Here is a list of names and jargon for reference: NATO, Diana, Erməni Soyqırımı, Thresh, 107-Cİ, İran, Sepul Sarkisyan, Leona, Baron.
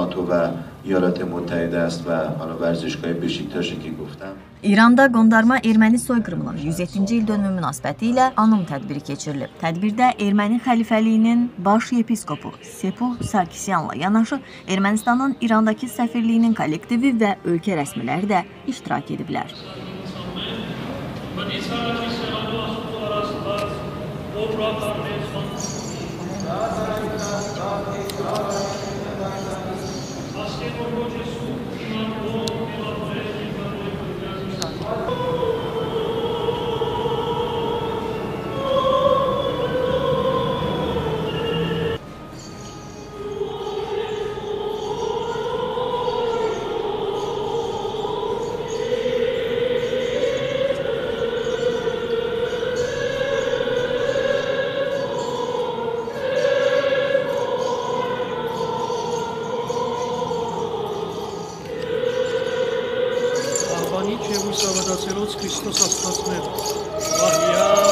NATO ve Eyalet-i Müttehide است و حالا ورزشگاه Beşiktaş'ı ki گفتم. İran'da qondarma Erməni soyqırımının 107-ci il dönümü münasibətilə anım tədbiri keçirilib. Tədbirdə Erməni xəlifəliyinin baş yepiskopu Sepul Sarkisyanla yanaşı Ermənistanın İrandakı səfirliyinin kollektivi və ölkə rəsmiləri də iştirak ediblər. Niçe bu sabah da seros Kristos hastasını.